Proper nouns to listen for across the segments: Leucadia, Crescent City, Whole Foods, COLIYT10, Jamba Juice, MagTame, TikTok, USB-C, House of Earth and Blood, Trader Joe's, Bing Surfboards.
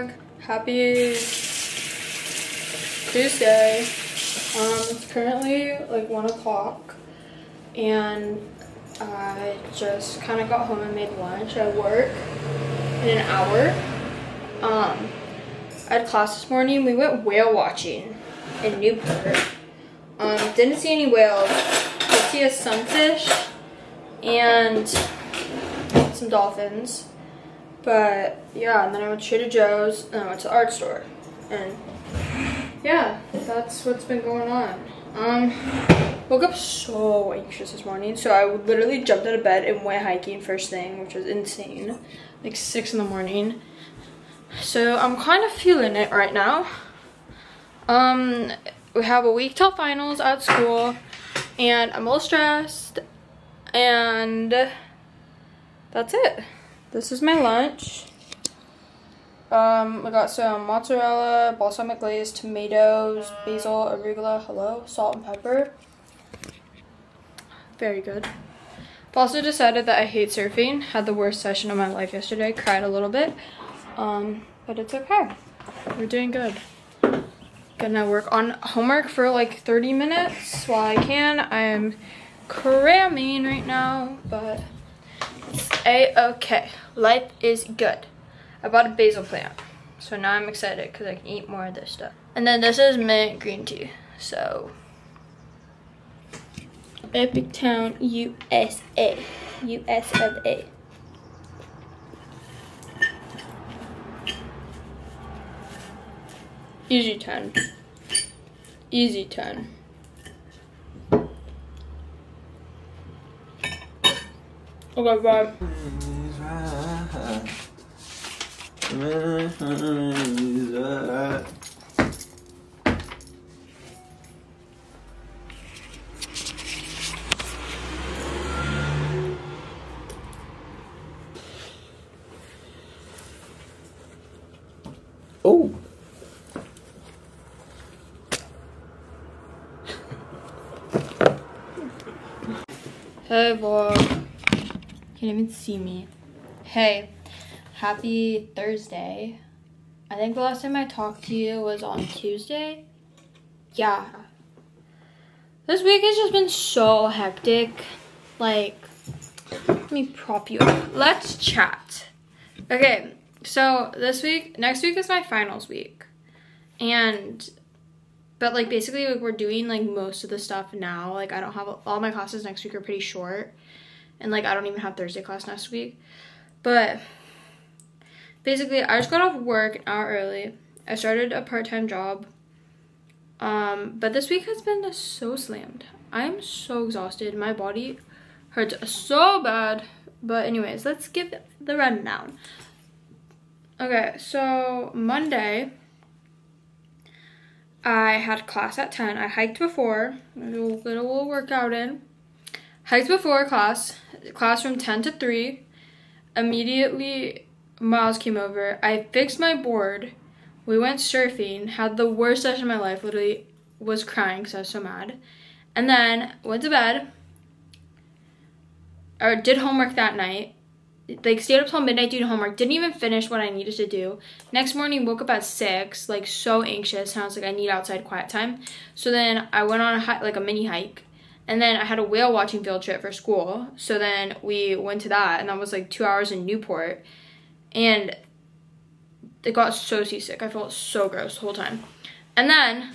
vlog. Happy Tuesday. It's currently like 1 o'clock and I just kind of got home and made lunch. I work in an hour. I had class this morning. We went whale watching in Newport. Didn't see any whales. Did see a sunfish and some dolphins. But yeah, and then I went to Trader Joe's and I went to the art store. And yeah, that's what's been going on. Woke up so anxious this morning, so I literally jumped out of bed and went hiking first thing, which was insane. Like 6 in the morning. So I'm kind of feeling it right now. We have a week till finals at school and I'm a little stressed, and that's it. This is my lunch. I got some mozzarella, balsamic glaze, tomatoes, basil, arugula, hello, salt and pepper. Very good. I've also decided that I hate surfing. Had the worst session of my life yesterday. Cried a little bit. But it's okay. We're doing good. Gonna work on homework for like 30 minutes while I can. I'm cramming right now, but it's a-okay. Life is good. I bought a basil plant, so now I'm excited because I can eat more of this stuff. And then this is mint green tea, so. Epic Town, USA. US of A. Easy 10. Easy 10. Okay, bye. Oh. Hey, vlog. Can't even see me. Hey. Happy Thursday. I think the last time I talked to you was on Tuesday. Yeah. This week has just been so hectic. Like, let me prop you up. Let's chat. Okay, so this week, next week is my finals week. But like basically like we're doing like most of the stuff now. Like I don't have, all my classes next week are pretty short. And like I don't even have Thursday class next week. But basically, I just got off work an hour early. I started a part-time job. But this week has been so slammed. I am so exhausted. My body hurts so bad. But anyways, let's give the rundown. Okay, so Monday, I had class at 10. I hiked before. Got a little workout in. Hiked before class. Class from 10 to 3. Immediately, Miles came over. I fixed my board. We went surfing. Had the worst session of my life. Literally was crying because I was so mad. And then went to bed. Or did homework that night. Like stayed up till midnight doing homework. Didn't even finish what I needed to do. Next morning woke up at 6. Like so anxious. And I was like, I need outside quiet time. So then I went on a mini hike. And then I had a whale watching field trip for school. So then we went to that. And that was like 2 hours in Newport. And it got so seasick. I felt so gross the whole time. And then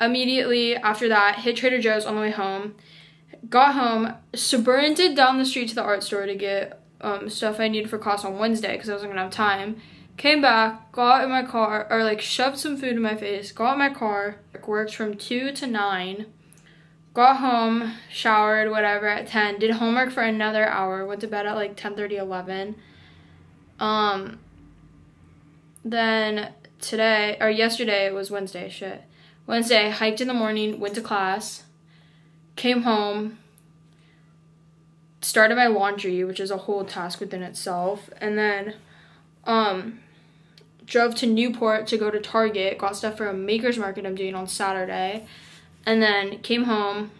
immediately after that, hit Trader Joe's on the way home. Got home, sprinted down the street to the art store to get stuff I needed for class on Wednesday because I wasn't gonna have time. Came back, got in my car, or like shoved some food in my face, got in my car, worked from 2 to 9, got home, showered, whatever, at 10, did homework for another hour, went to bed at like 10:30, 11. Then today, or yesterday, it was Wednesday, shit. Wednesday, hiked in the morning, went to class, came home, started my laundry, which is a whole task within itself, and then, drove to Newport to go to Target, got stuff for a maker's market I'm doing on Saturday, and then came home,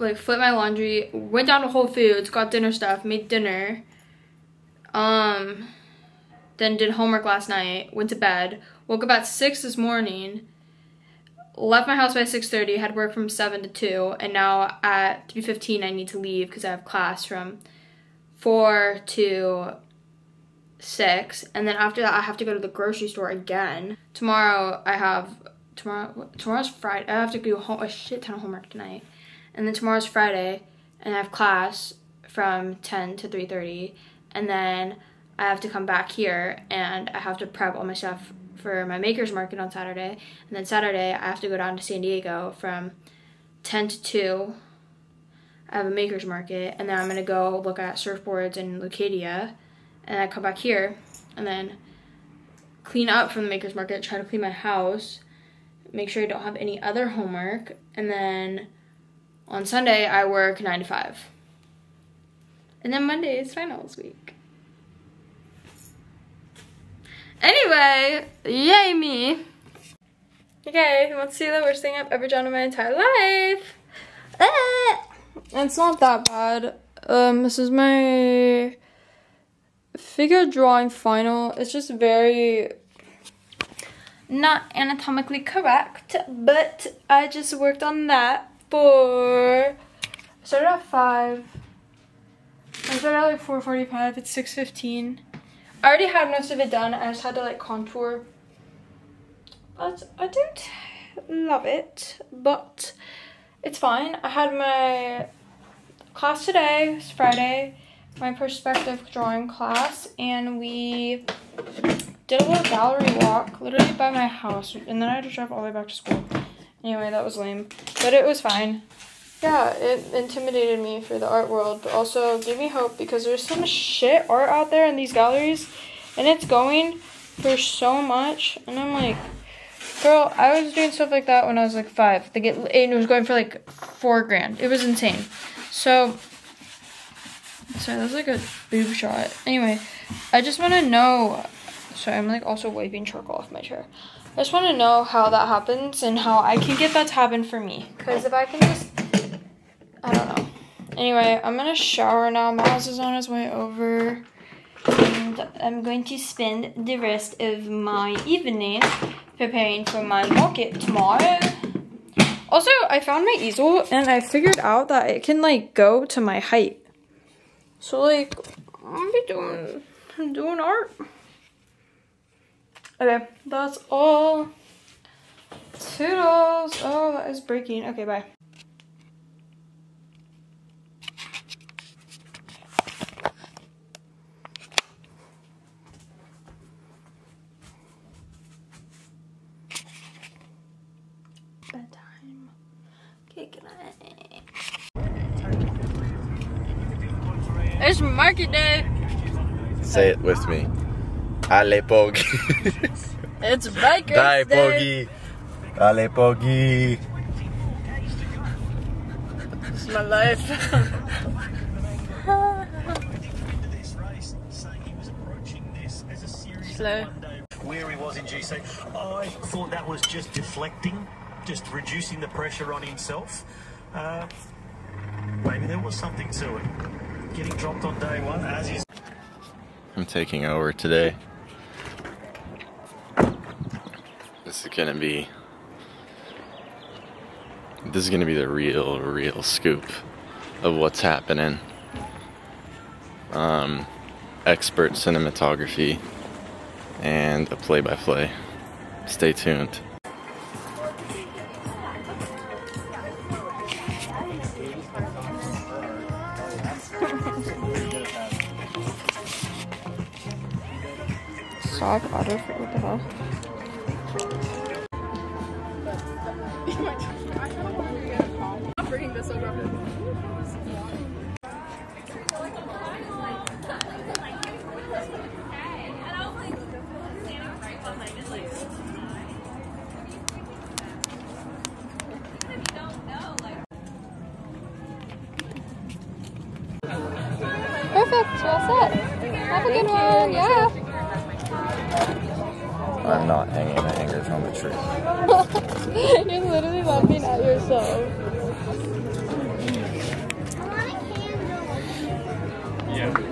like flipped my laundry, went down to Whole Foods, got dinner stuff, made dinner, then did homework last night, went to bed, woke up at 6 this morning, left my house by 6:30, had work from 7 to 2, and now at 3:15 I need to leave because I have class from 4 to 6, and then after that I have to go to the grocery store again. Tomorrow I have, tomorrow's Friday, I have to do a shit ton of homework tonight, and then tomorrow's Friday, and I have class from 10 to 3:30, and then I have to come back here and I have to prep all my stuff for my maker's market on Saturday, and then Saturday I have to go down to San Diego from 10 to 2. I have a maker's market, and then I'm gonna go look at surfboards in Leucadia, and I come back here and then clean up from the maker's market, try to clean my house, make sure I don't have any other homework, and then on Sunday I work 9 to 5, and then Monday is finals week. Anyway, yay me. Okay, let's see the worst thing I've ever done in my entire life. It's not that bad. This is my figure drawing final. It's just very not anatomically correct, but I just worked on that for, started at 5. I started at like 4:45, it's 6:15. I already had most of it done. I just had to like contour, but I didn't love it, but it's fine. I had my class today, it's Friday, my perspective drawing class, and we did a little gallery walk literally by my house, and then I had to drive all the way back to school. Anyway, that was lame, but it was fine. Yeah, it intimidated me for the art world, but also gave me hope because there's so much shit art out there in these galleries, and it's going for so much, and I'm like, girl, I was doing stuff like that when I was like 5. They get, and it was going for like $4,000. It was insane. So, sorry, that's like a boob shot. Anyway, I just want to know, sorry, I'm like also wiping charcoal off my chair. I just want to know how that happens and how I can get that to happen for me, because if I can just, I don't know. Anyway, I'm gonna shower now. Miles is on his way over, and I'm going to spend the rest of my evening preparing for my market tomorrow. Also, I found my easel, and I figured out that it can like go to my height. So like, I'm doing art. Okay, that's all. Toodles. Oh, that is breaking. Okay, bye. It's market day. Say it with me. Ale Pogi. It's bikers day. Pogi. Ale Pogi. It's my life. Slow. Where he was in GC, I thought that was just deflecting, just reducing the pressure on himself. Maybe there was something to it. Getting dropped on day one as he's, I'm taking over today. This is gonna be the real scoop of what's happening. Expert cinematography and a play-by-play. Stay tuned. Sob auto for what the hell? Perfect, well set. Have a good one, yeah. I'm not hanging the hangers on the tree. You're literally laughing at yourself. Yeah.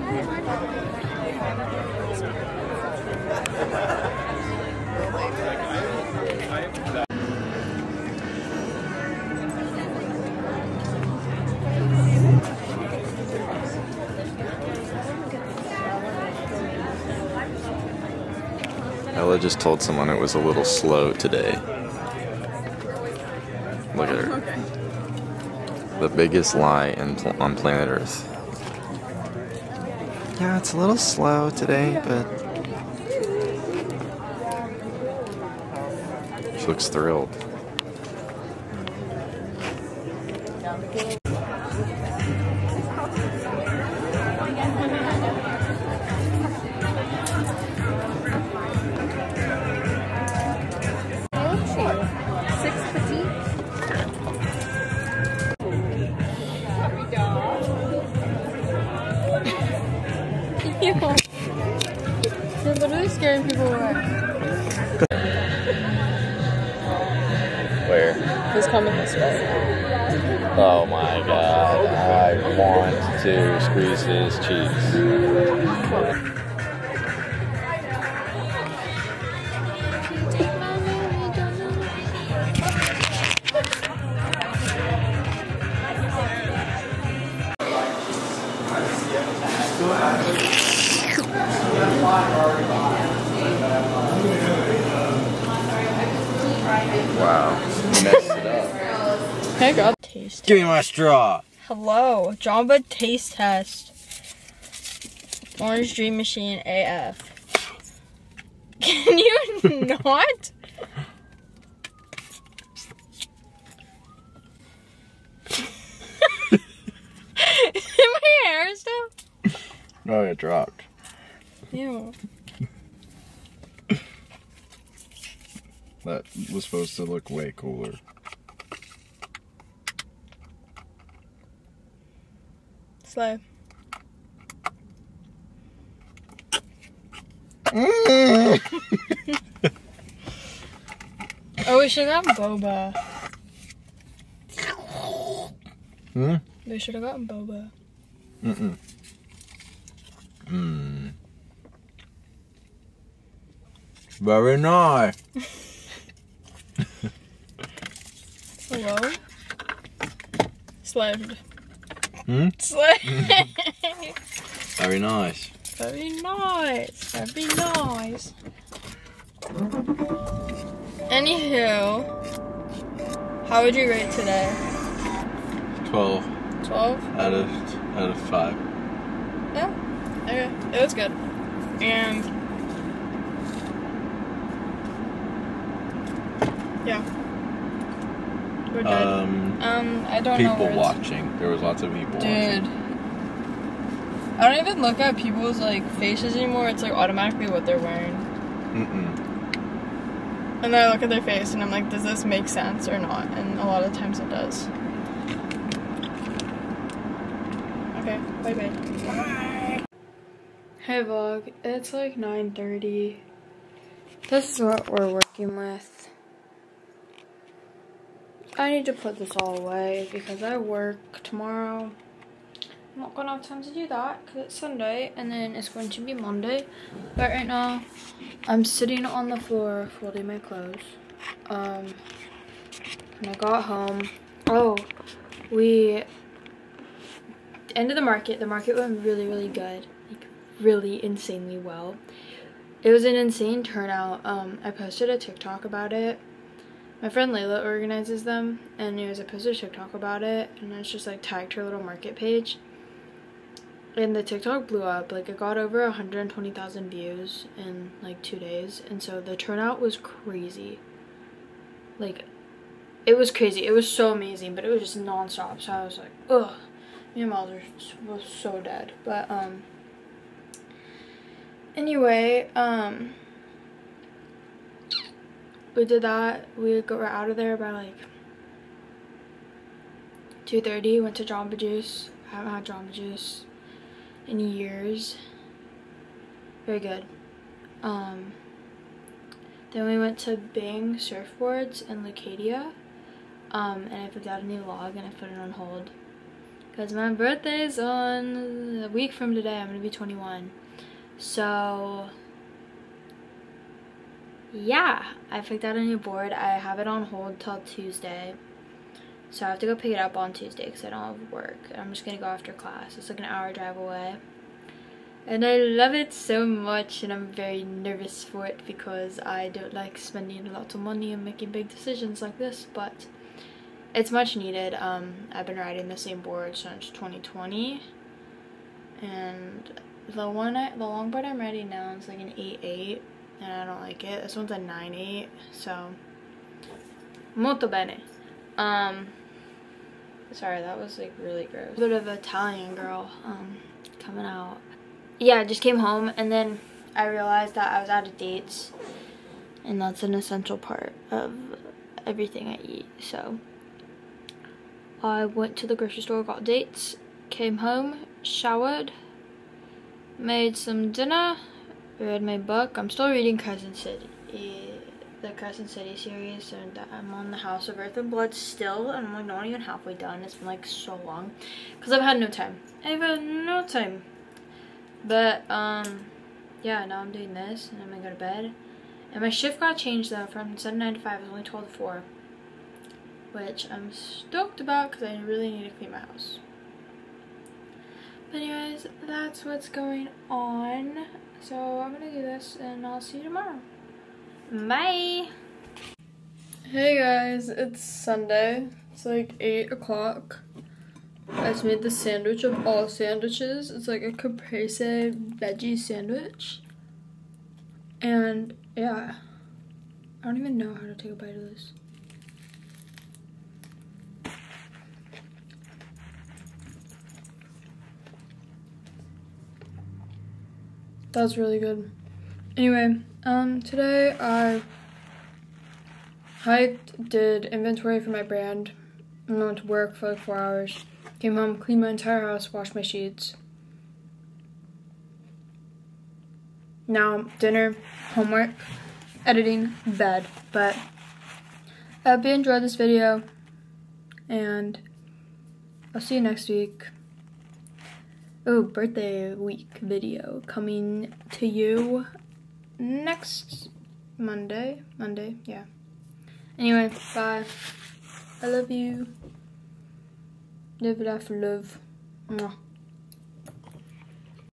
Carla just told someone it was a little slow today. Look at her. Okay. The biggest lie on planet Earth. Yeah, it's a little slow today, but... She looks thrilled. You're literally scaring people away. Where? He's coming this way. Oh my god, I want to squeeze his cheeks. Wow, you messed it up. Hey, God. Taste. Give me my straw. Hello, Jamba taste test. Orange Dream Machine AF. Can you not? Is my hair still? No, it dropped. Ew. That was supposed to look way cooler. Slow. Oh, we should have gotten boba. Hmm? We should have gotten boba. Mm-mm. Mmm. Very nice. Hello? Slammed. Hmm? Slammed. Very nice. Very nice. Very nice. Anywho, how would you rate today? 12. 12? Out of 5. Yeah. Okay. It was good. And... yeah. We're good. I don't know. People watching. There was lots of people watching. Dude. I don't even look at people's, like, faces anymore. It's, like, automatically what they're wearing. Mm-mm. And then I look at their face and I'm like, does this make sense or not? And a lot of times it does. Okay. Bye-bye. Bye. Hey, vlog. It's, like, 9:30. This is what we're working with. I need to put this all away because I work tomorrow. I'm not gonna have time to do that because it's Sunday and then it's going to be Monday. But right now, I'm sitting on the floor folding my clothes. When I got home, oh, we ended the market. The market went really, really good, like really insanely well. It was an insane turnout. I posted a TikTok about it. My friend Layla organizes them, and anyways, I posted a TikTok about it, and it's just like tagged her little market page. And the TikTok blew up, like it got over 120,000 views in like 2 days, and so the turnout was crazy. Like, it was crazy, it was so amazing, but it was just non-stop, so I was like, ugh, me and Miles were so dead. But, anyway, we did that. We were out of there by like 2:30. Went to Jamba Juice. I haven't had Jamba Juice in years. Very good. Then we went to Bing Surfboards in Leucadia. And I put out a new log and I put it on hold because my birthday's on a week from today. I'm gonna be 21. So. Yeah, I picked out a new board. I have it on hold till Tuesday. So I have to go pick it up on Tuesday because I don't have work. I'm just going to go after class. It's like an hour drive away. and I love it so much, and I'm very nervous for it because I don't like spending a lot of money and making big decisions like this, but it's much needed. I've been riding the same board since 2020, and the long board I'm riding now is like an 8.8, and I don't like it. This one's a 9.8, so molto bene. Sorry, that was like really gross. A bit of Italian girl coming out. Yeah, I just came home and then I realized that I was out of dates, and that's an essential part of everything I eat. So I went to the grocery store, got dates, came home, showered, made some dinner, read my book. I'm still reading Crescent City, the Crescent City series, and I'm on the House of Earth and Blood still, and I'm like not even halfway done. It's been like so long because I've had no time. But yeah, now I'm doing this, and I'm gonna go to bed. And my shift got changed though from 7:09 to 5. It's only 12 to 4, which I'm stoked about because I really need to clean my house. But anyways, that's what's going on. So I'm gonna do this, and I'll see you tomorrow. Bye. Hey guys, it's Sunday. It's like 8 o'clock. I just made the sandwich of all sandwiches. It's like a caprese veggie sandwich. And yeah, I don't even know how to take a bite of this. That's really good. Anyway, today I hiked, did inventory for my brand, and went to work for like 4 hours. Came home, cleaned my entire house, washed my sheets. Now, dinner, homework, editing, bed. But I hope you enjoyed this video, and I'll see you next week. Oh, birthday week video coming to you next Monday, yeah. Anyway, bye. I love you. Live, laugh, love. Mwah.